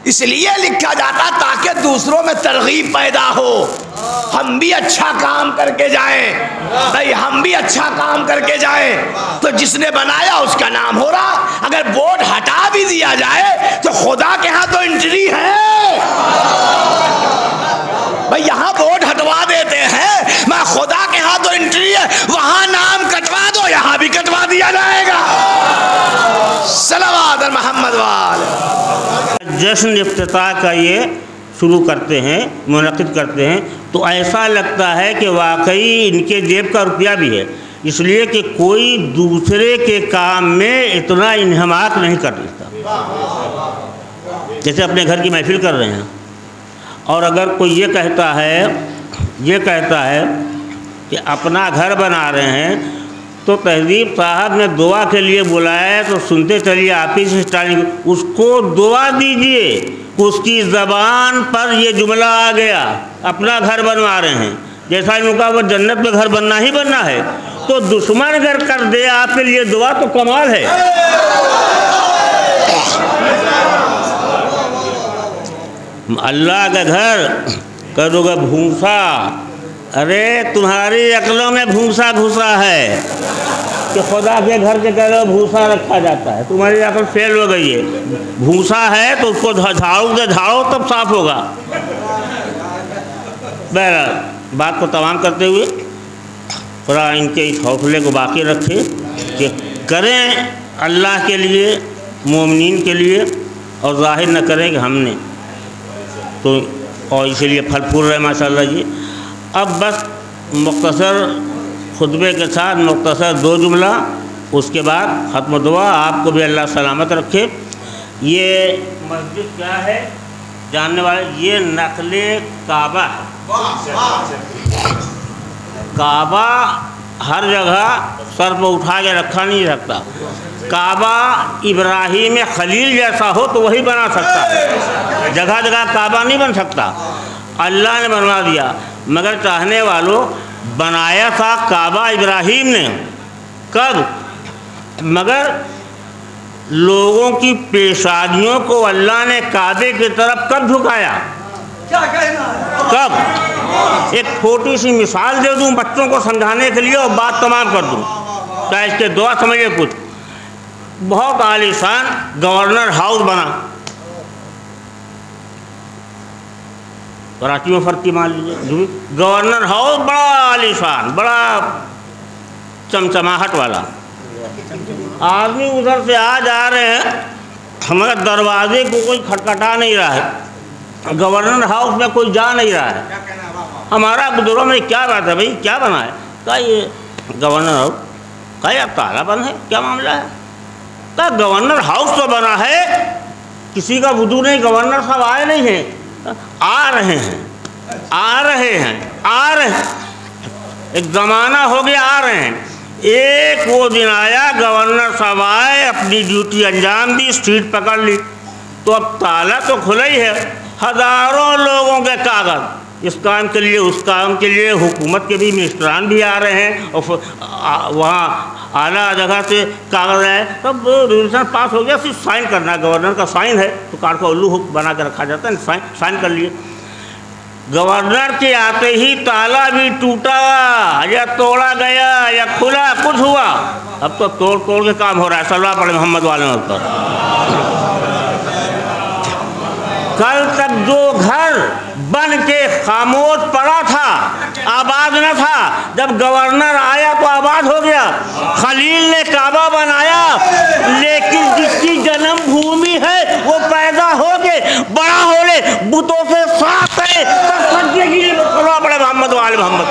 इसलिए लिखा जाता ताकि दूसरों में तरगीब पैदा हो, हम भी अच्छा काम करके जाएं, भाई हम भी अच्छा काम करके जाएं। तो जिसने बनाया उसका नाम हो रहा। अगर बोर्ड हटा भी दिया जाए तो खुदा के यहाँ तो एंट्री है भाई, यहाँ बोर्ड हटवा देते हैं, मैं खुदा के यहाँ तो एंट्री है, वहाँ नाम कटवा दो, यहाँ भी कटवा दिया जाएगा। सलावत अल मोहम्मद वाले। जश्न इफ्तिताह का ये शुरू करते हैं, मुनक़िद करते हैं, तो ऐसा लगता है कि वाकई इनके जेब का रुपया भी है, इसलिए कि कोई दूसरे के काम में इतना इन्हमाक नहीं कर लेता। जैसे अपने घर की महफिल कर रहे हैं और अगर कोई ये कहता है कि अपना घर बना रहे हैं, तो तहजीब साहब ने दुआ के लिए बुलाया तो सुनते चलिए आप ही से स्टार्टिंग, उसको दुआ दीजिए। उसकी ज़बान पर ये जुमला आ गया, अपना घर बनवा रहे हैं, जैसा इनका वो जन्नत में घर बनना ही बनना है, तो दुश्मन अगर कर दे आपके लिए दुआ तो कमाल है। अल्लाह का घर कर दोगे भूसा, अरे तुम्हारी अकलों में भूसा घुसा है कि खुदा के घर के कह रहे भूसा रखा जाता है, तुम्हारी अकल फेल हो गई है। भूसा है तो उसको झाड़ू से झाड़ो तब साफ होगा। बहरहाल बात को तमाम करते हुए थोड़ा इनके इस हौसले को बाकी रखें कि करें अल्लाह के लिए, मोमिनीन के लिए, और जाहिर न करें कि हमने तो, और इसीलिए फल फूल रहे माशाल्लाह जी। अब बस मुख्तसर खुतबे के साथ मुख्तसर दो जुमला, उसके बाद ख़त्म दुआ। आपको भी अल्लाह सलामत रखे। ये मस्जिद क्या है जानने वाले, ये नकले काबा है। काबा हर जगह सर पर उठा के रखा नहीं सकता, काबा इब्राहिम खलील जैसा हो तो वही बना सकता है, जगह जगह काबा नहीं बन सकता। अल्लाह ने बनवा दिया, मगर चाहने वालों बनाया था काबा इब्राहिम ने, कब, मगर लोगों की पेशादियों को अल्लाह ने काबे की तरफ कब झुकाया, क्या कहना है? कब? एक छोटी सी मिसाल दे दूं बच्चों को समझाने के लिए और बात तमाम कर दूं, क्या इसके दुआ समझे। कुछ बहुत आलीशान गवर्नर हाउस बना कराची में, फर्क की मान लीजिए, गवर्नर हाउस बड़ा आलीशान, बड़ा चमचमाहट वाला, आदमी उधर से आ जा रहे हैं, हमारे दरवाजे को कोई खटखटा नहीं रहा है, गवर्नर हाउस में कोई जा नहीं रहा है। हमारा बुजुर्गों में क्या बात है भाई, क्या बना है, क्या ये गवर्नर हाउस, क्या ये ताला बंद है, क्या मामला है, क्या गवर्नर हाउस तो बना है, किसी का वजू नहीं, गवर्नर साहब आए नहीं हैं, आ रहे हैं, एक ज़माना हो गया आ रहे हैं। एक वो दिन आया गवर्नर साहब आए, अपनी ड्यूटी अंजाम दी, स्ट्रीट पकड़ ली, तो अब ताला तो खुला ही है, हज़ारों लोगों के कागज़ इस काम के लिए उस काम के लिए, हुकूमत के भी मिनिस्टरान भी आ रहे हैं और वहाँ आला जगह से कागज़ आए, तब रिजोल्यूशन पास हो गया, सिर्फ साइन करना, गवर्नर का साइन है तो कार्ड का उल्लू बना के रखा जाता है, साइन कर लिए। गवर्नर के आते ही ताला भी टूटा या तोड़ा गया या खुला, कुछ हुआ, अब तो तोड़ तोड़ के काम हो रहा है। सल्लल्लाहु अलैहि मोहम्मद वाले पर कल तक जो घर बन के खामोश पड़ा था, आबाद न था। जब गवर्नर आया तो आबाद हो गया। खलील ने काबा बनाया, लेकिन जिसकी जन्मभूमि है वो पैदा हो गए, बड़ा हो ले, बुतों से साफ करे, तब सज्जेगी बड़े मोहम्मद वाले मोहम्मद।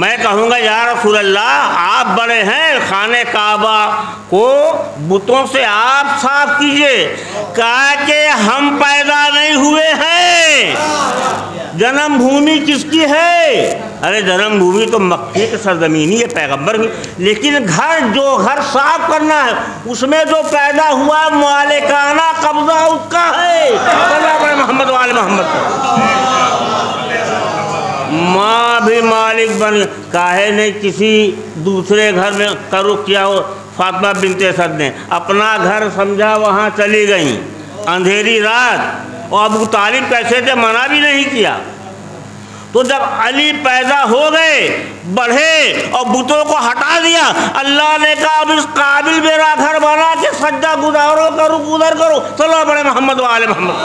मैं कहूँगा या रसूल अल्लाह, आप बड़े हैं, खाने काबा को बुतों से आप साफ कीजिए। कहा कि हम पैदा नहीं हुए हैं, जन्मभूमि किसकी है? अरे जन्मभूमि तो मक्के की सरजमीनी है पैगम्बर की, लेकिन घर जो घर साफ करना है उसमें जो पैदा हुआ मालिकाना कब्जा उसका है। सल्लल्लाहु मोहम्मद वाले मोहम्मद। माँ भी मालिक बन काहे नहीं किसी दूसरे घर में तरुक किया हो। फातिमा बिनत असद ने अपना घर समझा, वहाँ चली गई, अंधेरी रात, और अबू तालिब कैसे थे, मना भी नहीं किया। तो जब अली पैदा हो गए, बढ़े और बुतों को हटा दिया, अल्लाह ने कहा अब इस काबिल मेरा घर बना के सज्जा गुजारो करो, गुजर करो। चलो बड़े मोहम्मद वाले मोहम्मद।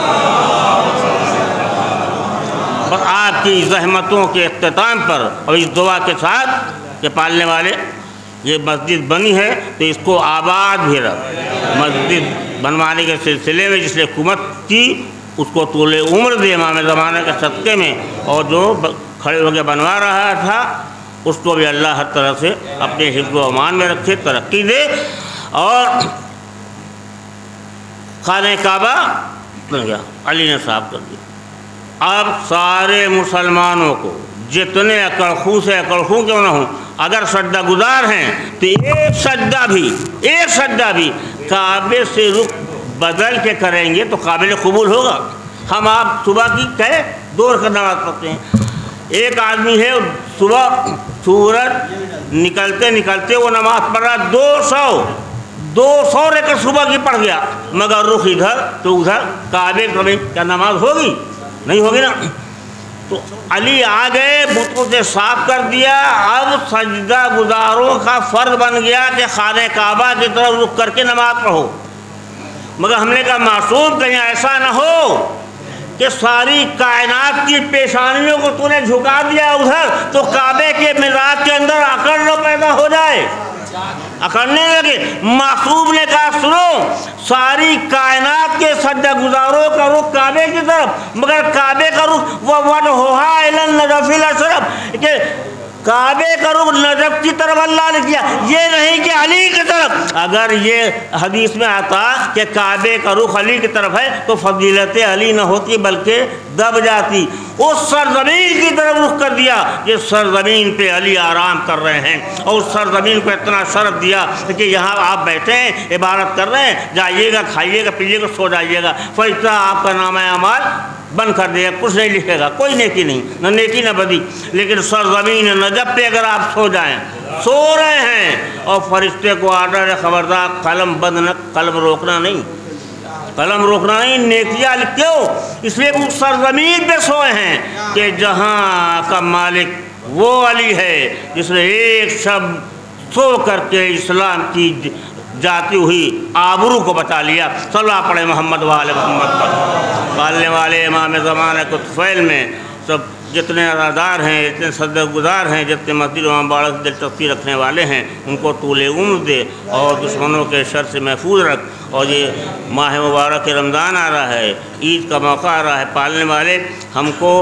और आपकी जहमतों के इख्तिताम पर और इस दुआ के साथ के पालने वाले, ये मस्जिद बनी है तो इसको आबाद भी रख। मस्जिद बनवाने के सिलसिले में जिसने हुकूमत की उसको तोले उम्र दे इमाम ज़माना के सदक़े में, और जो खड़े होकर बनवा रहा था उसको भी अल्लाह हर तरह से अपने हिफ्ज़ व अमान में रखे, तरक्की दे। और खाने काबा बन गया, अली ने साफ कर दिया। अब सारे मुसलमानों को जितने अकड़खू से अकड़खू क्यों ना हो, अगर सज्दा गुजार हैं तो एक सज्दा भी काबे से रुख बदल के करेंगे तो काबिल कबूल होगा। हम आप सुबह की कहे दो रकात नमाज पढ़ते हैं, एक आदमी है सुबह सूरज निकलते निकलते वो नमाज पढ़ रहा, 200 रकात सुबह की पढ़ गया, मगर रुख इधर तो उधर, काबे क्या नमाज होगी? नहीं होगी ना। तो अली आ गए, बुतों से साफ कर दिया। अब सजदा गुजारों का फर्ज बन गया कि खाने काबा की तरफ रुक करके नमाज पढ़ो। मगर हमने कहा मासूम, कहीं ऐसा ना हो कि सारी कायनात की पेशानियों को तूने झुका दिया उधर, तो काबे के मिलाद के अंदर अकड़ न पैदा हो जाए, अकड़ने लगे। मासूम ने कहा सुनो, सारी कायनात के सज्जा गुजारों का रुख काबे की तरफ, मगर काबे का रुख काबे का रुख नजफ की तरफ अल्लाह ने किया, ये नहीं कि अली की तरफ। अगर ये हदीस में आता कि काबे का रुख अली की तरफ है तो फजीलत अली न होती बल्कि दब जाती। उस सरजमीन की तरफ रुख कर दिया जिस सरजमीन पे अली आराम कर रहे हैं, और उस सरजमीन को इतना शर्फ दिया कि यहाँ आप बैठे हैं, इबारत कर रहे हैं, जाइएगा, खाइएगा, पीजिएगा, सो जाइएगा। फरिश्ता आपका नामा अमाल बंद कर देगा, कुछ नहीं लिखेगा, कोई नेकी नहीं, न नेकी न बदी। लेकिन सरजमीन नजब पे अगर आप सो जाएं, सो रहे हैं, और फरिश्ते को आर्डर है खबरदार कलम बंद न, कलम रोकना नहीं, नेकियां क्यों? इसलिए वो सरजमीन पे सोए हैं कि जहां का मालिक वो अली है जिसने एक शब्द सो करके इस्लाम की जाती हुई आबरू को बता लिया। सल्ला पड़े मोहम्मद वाले मोहम्मद पर। पालने वाले इमाम ज़माना को तुफैल में सब जितने अदादार हैं, जितने सदगुजार हैं, जितने मस्जिद व मबारक दिलचस्पी रखने वाले हैं, उनको तूले उम्र दे और दुश्मनों के शर से महफूज रख। और ये माह मुबारक रमज़ान आ रहा है, ईद का मौका आ रहा है, पालने वाले हमको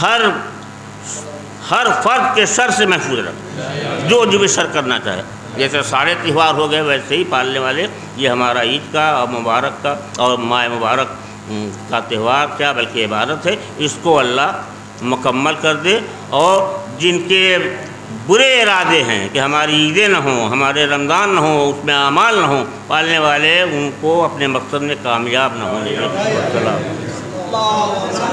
हर फर्द के शर से महफूज रख, जो भी शर करना चाहे। जैसे सारे त्यौहार हो गए वैसे ही पालने वाले, ये हमारा ईद का और मुबारक का और माह मुबारक का त्यौहार क्या बल्कि इबादत है, इसको अल्लाह मुकम्मल कर दे। और जिनके बुरे इरादे हैं कि हमारी ईदें ना हों, हमारे रमज़ान ना हों, उसमें आमाल ना हों, पालने वाले उनको अपने मकसद में कामयाब ना होने दें।